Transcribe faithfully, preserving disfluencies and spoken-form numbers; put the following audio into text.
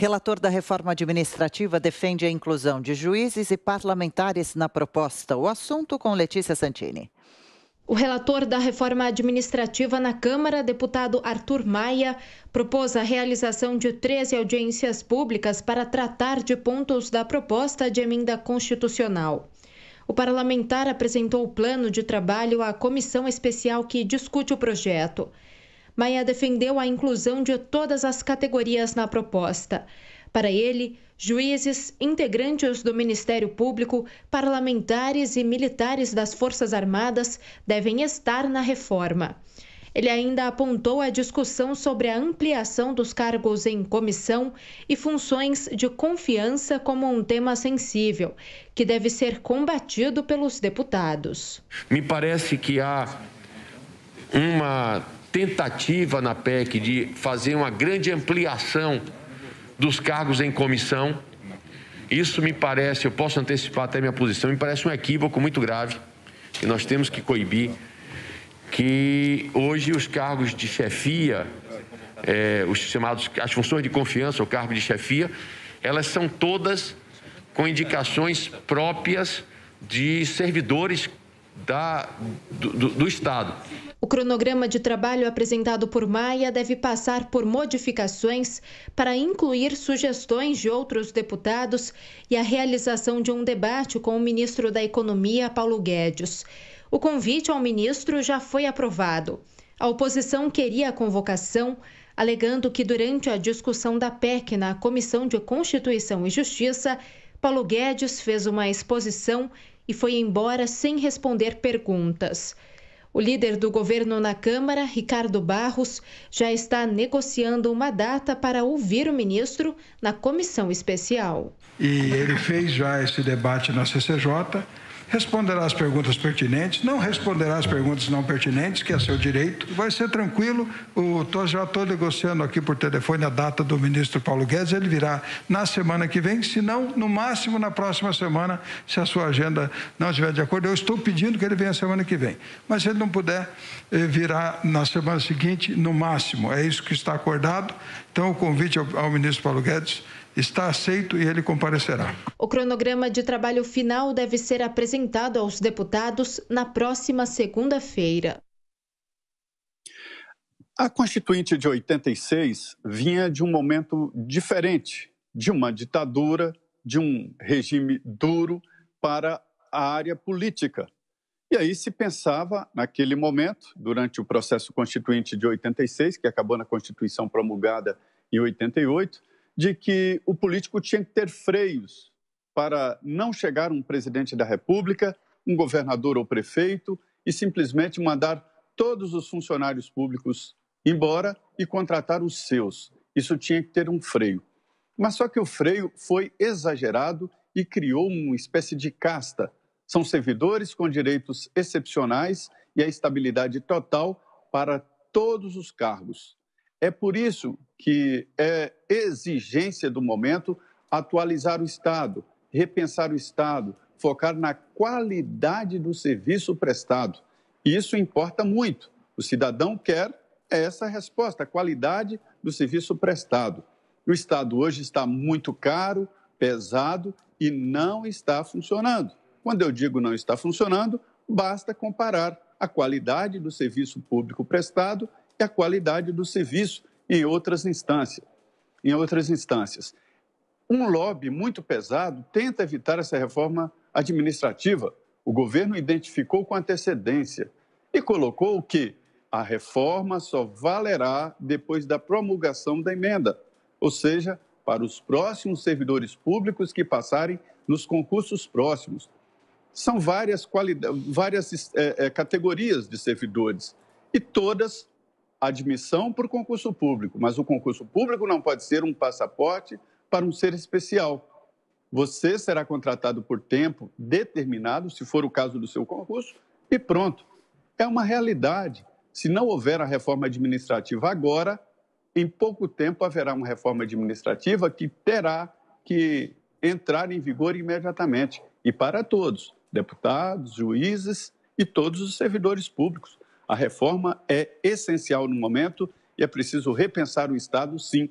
Relator da reforma administrativa defende a inclusão de juízes e parlamentares na proposta. O assunto com Letícia Santini. O relator da reforma administrativa na Câmara, deputado Arthur Maia, propôs a realização de treze audiências públicas para tratar de pontos da proposta de emenda constitucional. O parlamentar apresentou o plano de trabalho à comissão especial que discute o projeto. Maia defendeu a inclusão de todas as categorias na proposta. Para ele, juízes, integrantes do Ministério Público, parlamentares e militares das Forças Armadas devem estar na reforma. Ele ainda apontou a discussão sobre a ampliação dos cargos em comissão e funções de confiança como um tema sensível, que deve ser combatido pelos deputados. Me parece que há uma tentativa na P E C de fazer uma grande ampliação dos cargos em comissão. Isso me parece, eu posso antecipar até minha posição, me parece um equívoco muito grave, que nós temos que coibir, que hoje os cargos de chefia, é, os chamados, as funções de confiança, o cargo de chefia, elas são todas com indicações próprias de servidores da, do, do, do Estado. O cronograma de trabalho apresentado por Maia deve passar por modificações para incluir sugestões de outros deputados e a realização de um debate com o ministro da Economia, Paulo Guedes. O convite ao ministro já foi aprovado. A oposição queria a convocação, alegando que durante a discussão da P E C na Comissão de Constituição e Justiça, Paulo Guedes fez uma exposição e foi embora sem responder perguntas. O líder do governo na Câmara, Ricardo Barros, já está negociando uma data para ouvir o ministro na comissão especial. E ele fez já esse debate na C C J, responderá as perguntas pertinentes, não responderá as perguntas não pertinentes, que é seu direito. Vai ser tranquilo, eu tô, já estou negociando aqui por telefone a data do ministro Paulo Guedes, ele virá na semana que vem, se não, no máximo na próxima semana, se a sua agenda não estiver de acordo. Eu estou pedindo que ele venha semana que vem, mas se ele não puder, virá na semana seguinte, no máximo. É isso que está acordado, então o convite ao, ao ministro Paulo Guedes está aceito e ele comparecerá. O cronograma de trabalho final deve ser apresentado aos deputados na próxima segunda-feira. A Constituinte de oitenta e seis vinha de um momento diferente, de uma ditadura, de um regime duro para a área política. E aí se pensava, naquele momento, durante o processo constituinte de oitenta e seis, que acabou na Constituição promulgada em oitenta e oito, de que o político tinha que ter freios para não chegar um presidente da República, um governador ou prefeito e simplesmente mandar todos os funcionários públicos embora e contratar os seus. Isso tinha que ter um freio. Mas só que o freio foi exagerado e criou uma espécie de casta. São servidores com direitos excepcionais e a estabilidade total para todos os cargos. É por isso que é exigência do momento atualizar o Estado, repensar o Estado, focar na qualidade do serviço prestado. E isso importa muito. O cidadão quer essa resposta, a qualidade do serviço prestado. O Estado hoje está muito caro, pesado e não está funcionando. Quando eu digo não está funcionando, basta comparar a qualidade do serviço público prestado e a qualidade do serviço em outras instâncias. Em outras instâncias. Um lobby muito pesado tenta evitar essa reforma administrativa. O governo identificou com antecedência e colocou que a reforma só valerá depois da promulgação da emenda, ou seja, para os próximos servidores públicos que passarem nos concursos próximos. São várias, qualidade, várias é, é, categorias de servidores e todas admissão para o concurso público, mas o concurso público não pode ser um passaporte para um ser especial. Você será contratado por tempo determinado, se for o caso do seu concurso, e pronto. É uma realidade. Se não houver a reforma administrativa agora, em pouco tempo haverá uma reforma administrativa que terá que entrar em vigor imediatamente, e para todos, deputados, juízes e todos os servidores públicos. A reforma é essencial no momento e é preciso repensar o Estado, sim.